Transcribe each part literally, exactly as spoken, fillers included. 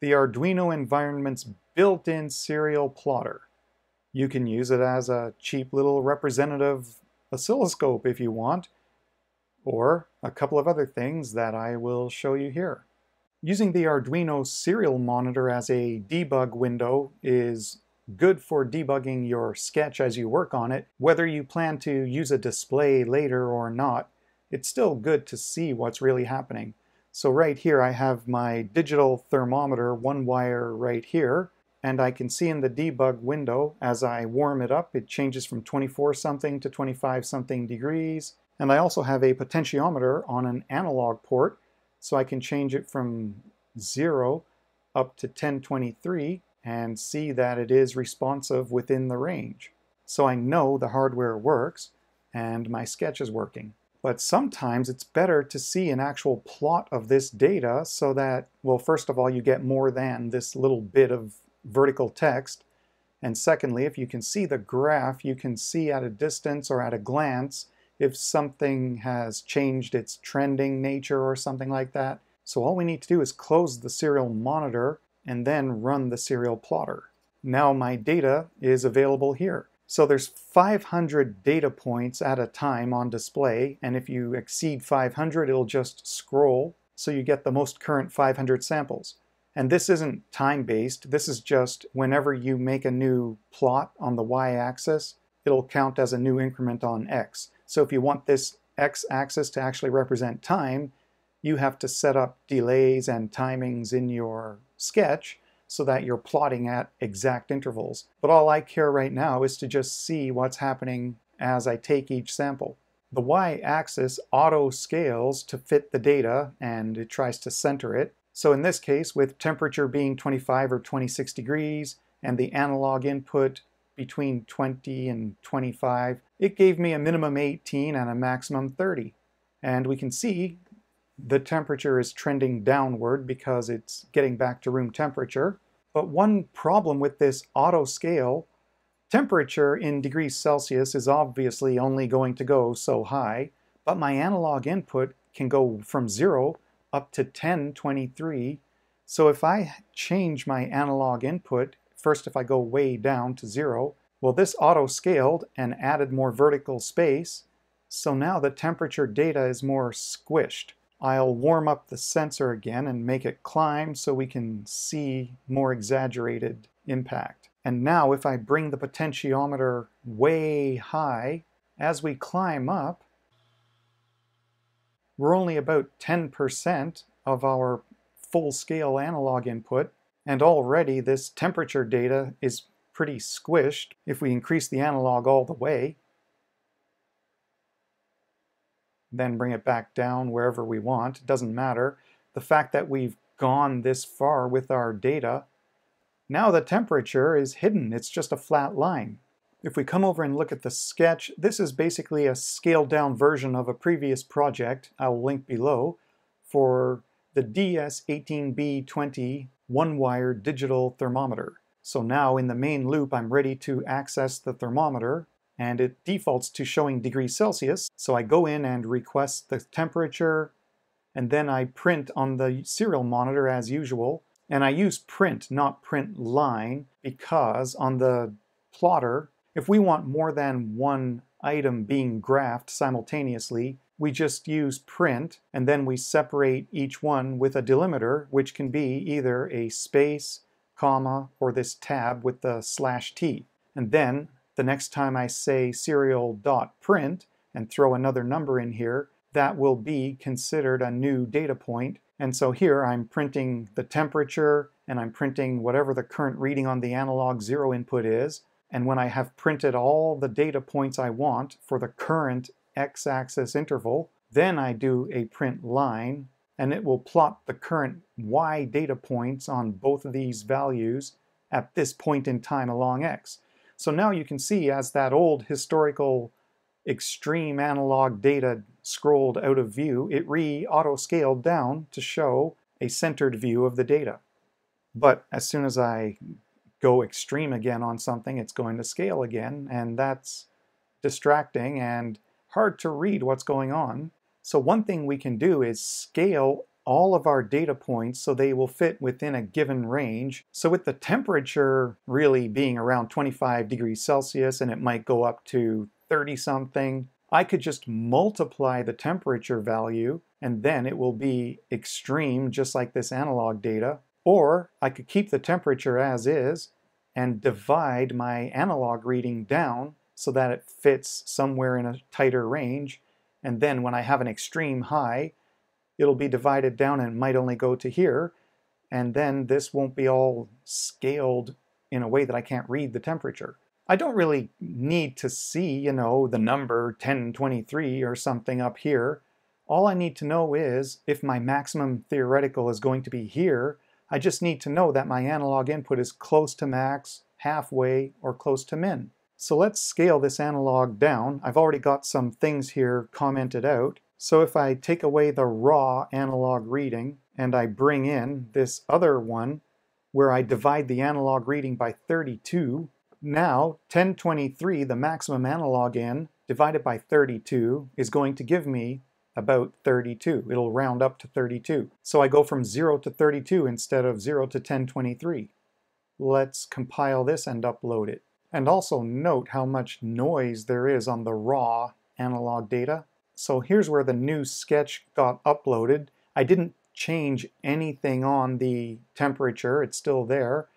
the Arduino environment's built-in serial plotter. You can use it as a cheap little representative oscilloscope if you want, or a couple of other things that I will show you here. Using the Arduino serial monitor as a debug window is good for debugging your sketch as you work on it. Whether you plan to use a display later or not, it's still good to see what's really happening. So right here I have my digital thermometer, one wire right here, and I can see in the debug window as I warm it up it changes from twenty-four something to twenty-five something degrees. And I also have a potentiometer on an analog port, so I can change it from zero up to ten twenty-three and see that it is responsive within the range. So I know the hardware works and my sketch is working. But sometimes it's better to see an actual plot of this data so that, well, first of all, you get more than this little bit of vertical text. And secondly, if you can see the graph, you can see at a distance or at a glance if something has changed its trending nature or something like that. So all we need to do is close the serial monitor and then run the serial plotter. Now my data is available here. So there's five hundred data points at a time on display, and if you exceed five hundred, it'll just scroll, so you get the most current five hundred samples. And this isn't time-based, this is just whenever you make a new plot on the y-axis, it'll count as a new increment on x. So if you want this x-axis to actually represent time, you have to set up delays and timings in your sketch so that you're plotting at exact intervals. But all I care right now is to just see what's happening as I take each sample. The y-axis auto scales to fit the data and it tries to center it. So in this case, with temperature being twenty-five or twenty-six degrees and the analog input between twenty and twenty-five, it gave me a minimum eighteen and a maximum thirty. And we can see the temperature is trending downward because it's getting back to room temperature. But one problem with this auto scale, temperature in degrees Celsius is obviously only going to go so high, but my analog input can go from zero up to ten twenty-three. So if I change my analog input, first if I go way down to zero, well, this auto scaled and added more vertical space, so now the temperature data is more squished. I'll warm up the sensor again and make it climb so we can see more exaggerated impact. And now if I bring the potentiometer way high, as we climb up, we're only about ten percent of our full-scale analog input, and already this temperature data is pretty squished if we increase the analog all the way. Then bring it back down wherever we want, it doesn't matter. The fact that we've gone this far with our data, now the temperature is hidden, it's just a flat line. If we come over and look at the sketch, this is basically a scaled down version of a previous project, I'll link below, for the D S eighteen B twenty one-wire digital thermometer. So now in the main loop I'm ready to access the thermometer, and it defaults to showing degrees Celsius, so I go in and request the temperature, and then I print on the serial monitor as usual. And I use print, not print line, because on the plotter, if we want more than one item being graphed simultaneously, we just use print, and then we separate each one with a delimiter, which can be either a space, comma, or this tab with the slash T. And then the next time I say serial.print and throw another number in here, that will be considered a new data point. And so here I'm printing the temperature, and I'm printing whatever the current reading on the analog zero input is. And when I have printed all the data points I want for the current x-axis interval, then I do a print line, and it will plot the current y data points on both of these values at this point in time along x. So now you can see as that old historical extreme analog data scrolled out of view, it re-auto scaled down to show a centered view of the data. But as soon as I go extreme again on something, it's going to scale again, and that's distracting and hard to read what's going on. So one thing we can do is scale all of our data points so they will fit within a given range. So with the temperature really being around twenty-five degrees Celsius, and it might go up to thirty something, I could just multiply the temperature value and then it will be extreme, just like this analog data. Or I could keep the temperature as is and divide my analog reading down so that it fits somewhere in a tighter range. And then when I have an extreme high, it'll be divided down and might only go to here. And then this won't be all scaled in a way that I can't read the temperature. I don't really need to see, you know, the number ten twenty-three or something up here. All I need to know is if my maximum theoretical is going to be here, I just need to know that my analog input is close to max, halfway, or close to min. So let's scale this analog down. I've already got some things here commented out. So if I take away the raw analog reading and I bring in this other one where I divide the analog reading by thirty-two, now ten twenty-three, the maximum analog in, divided by thirty-two is going to give me about thirty-two. It'll round up to thirty-two. So I go from zero to thirty-two instead of zero to ten twenty-three. Let's compile this and upload it. And also note how much noise there is on the raw analog data. So here's where the new sketch got uploaded. I didn't change anything on the temperature. It's still there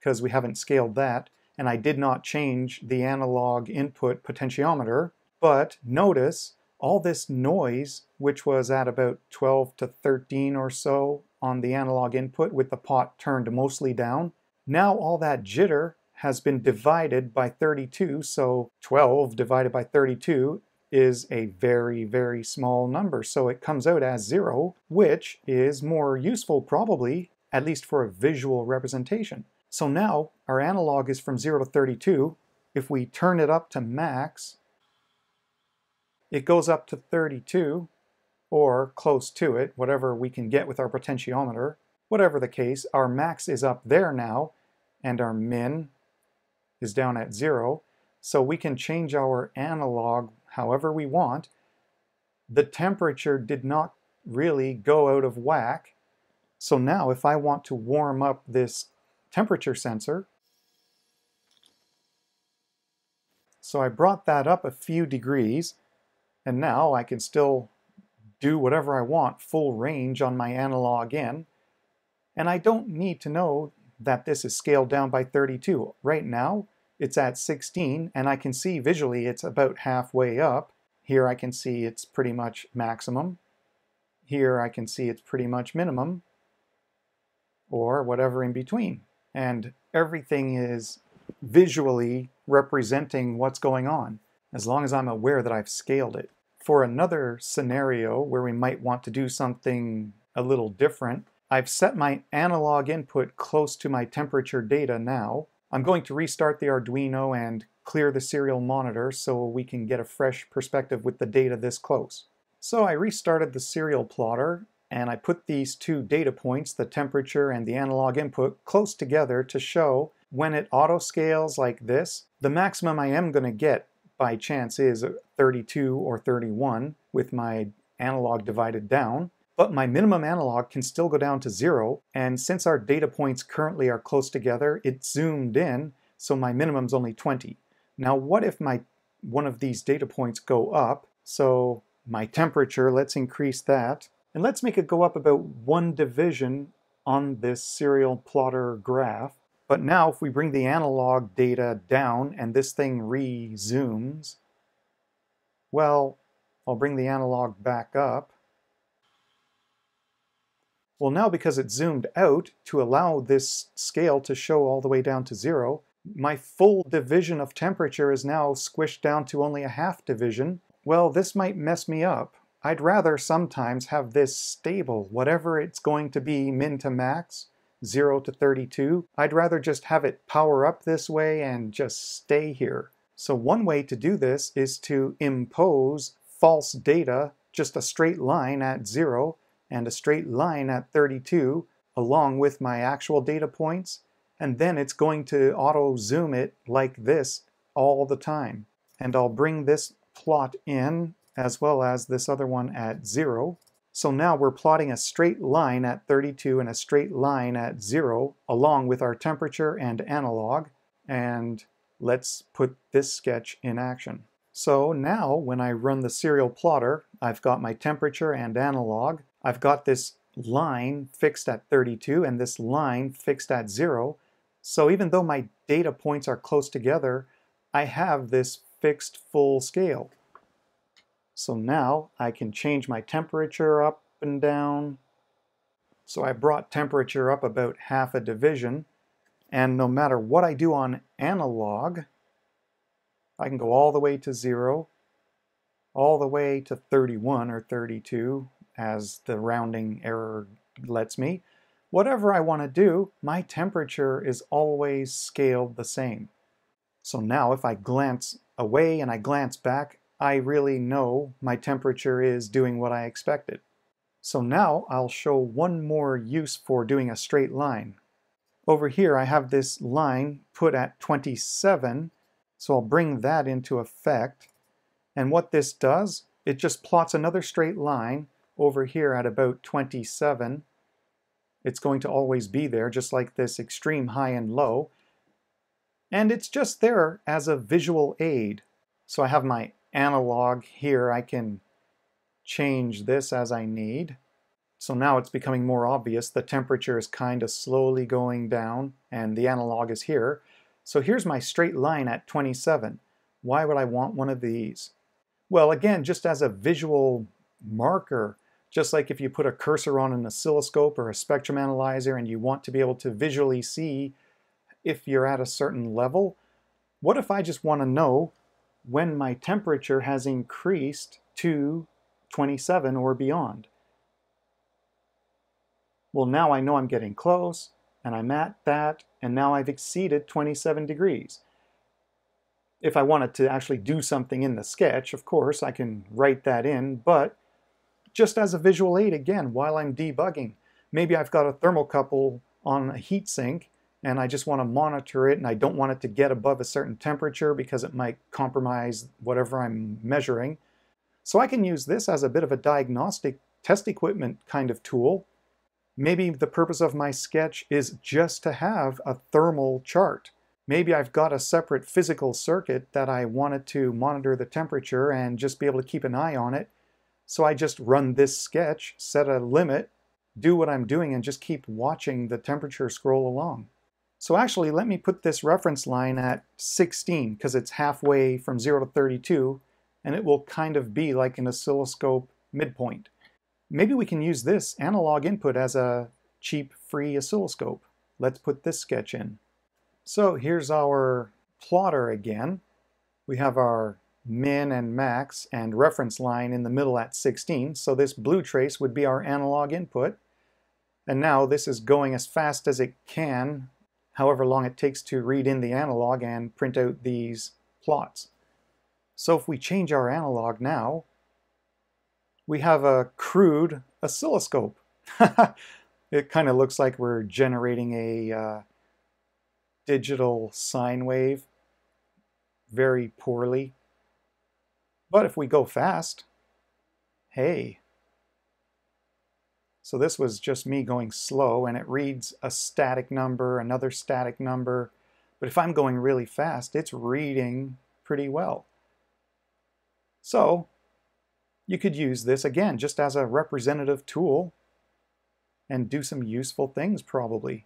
because we haven't scaled that. And I did not change the analog input potentiometer. But notice all this noise, which was at about twelve to thirteen or so on the analog input with the pot turned mostly down. Now all that jitter has been divided by thirty-two. So twelve divided by thirty-two is a very, very small number. So it comes out as zero, which is more useful probably, at least for a visual representation. So now our analog is from zero to thirty-two. If we turn it up to max, it goes up to thirty-two or close to it, whatever we can get with our potentiometer. Whatever the case, our max is up there now and our min is down at zero. So we can change our analog however we want. The temperature did not really go out of whack. So now if I want to warm up this temperature sensor, so I brought that up a few degrees, and now I can still do whatever I want, full range on my analog in. And I don't need to know that this is scaled down by thirty-two. Right now, it's at sixteen, and I can see visually it's about halfway up. Here I can see it's pretty much maximum. Here I can see it's pretty much minimum, or whatever in between. And everything is visually representing what's going on, as long as I'm aware that I've scaled it. For another scenario where we might want to do something a little different, I've set my analog input close to my temperature data now. I'm going to restart the Arduino and clear the serial monitor so we can get a fresh perspective with the data this close. So I restarted the serial plotter and I put these two data points, the temperature and the analog input, close together to show when it auto scales like this, the maximum I am going to get by chance is thirty-two or thirty-one with my analog divided down. But my minimum analog can still go down to zero, and since our data points currently are close together, it's zoomed in, so my minimum's only twenty. Now what if my one of these data points go up? So my temperature, let's increase that, and let's make it go up about one division on this serial plotter graph. But now if we bring the analog data down and this thing re-zooms, well, I'll bring the analog back up. Well, now because it's zoomed out to allow this scale to show all the way down to zero, my full division of temperature is now squished down to only a half division. Well, this might mess me up. I'd rather sometimes have this stable, whatever it's going to be, min to max, zero to thirty-two. I'd rather just have it power up this way and just stay here. So one way to do this is to impose false data, just a straight line at zero, and a straight line at thirty-two along with my actual data points, and then it's going to auto zoom it like this all the time. And I'll bring this plot in as well as this other one at zero. So now we're plotting a straight line at thirty-two and a straight line at zero, along with our temperature and analog. And let's put this sketch in action. So now when I run the serial plotter, I've got my temperature and analog. I've got this line fixed at thirty-two and this line fixed at zero. So even though my data points are close together, I have this fixed full scale. So now I can change my temperature up and down. So I brought temperature up about half a division, and no matter what I do on analog, I can go all the way to zero, all the way to thirty-one or thirty-two as the rounding error lets me. Whatever I want to do, my temperature is always scaled the same. So now if I glance away and I glance back, I really know my temperature is doing what I expected. So now I'll show one more use for doing a straight line. Over here I have this line put at twenty-seven, so I'll bring that into effect. And what this does, it just plots another straight line over here at about twenty-seven. It's going to always be there, just like this extreme high and low. And it's just there as a visual aid. So I have my analog here. I can change this as I need. So now it's becoming more obvious. The temperature is kind of slowly going down and the analog is here. So here's my straight line at twenty-seven. Why would I want one of these? Well, again, just as a visual marker, just like if you put a cursor on an oscilloscope or a spectrum analyzer and you want to be able to visually see if you're at a certain level. What if I just want to know when my temperature has increased to twenty-seven or beyond? Well, now I know I'm getting close, and I'm at that, and now I've exceeded twenty-seven degrees. If I wanted to actually do something in the sketch, of course, I can write that in, but just as a visual aid again, while I'm debugging. Maybe I've got a thermocouple on a heat sink, and I just want to monitor it, and I don't want it to get above a certain temperature because it might compromise whatever I'm measuring. So I can use this as a bit of a diagnostic test equipment kind of tool. Maybe the purpose of my sketch is just to have a thermal chart. Maybe I've got a separate physical circuit that I wanted to monitor the temperature and just be able to keep an eye on it. So I just run this sketch, set a limit, do what I'm doing, and just keep watching the temperature scroll along. So actually, let me put this reference line at sixteen, because it's halfway from zero to thirty-two, and it will kind of be like an oscilloscope midpoint. Maybe we can use this analog input as a cheap, free oscilloscope. Let's put this sketch in. So here's our plotter again. We have our min and max and reference line in the middle at sixteen, so this blue trace would be our analog input. And now this is going as fast as it can, however long it takes to read in the analog and print out these plots. So if we change our analog now, we have a crude oscilloscope. It kind of looks like we're generating a uh, digital sine wave very poorly. But if we go fast, hey. So this was just me going slow, and it reads a static number, another static number. But if I'm going really fast, it's reading pretty well. So you could use this again just as a representative tool and do some useful things probably.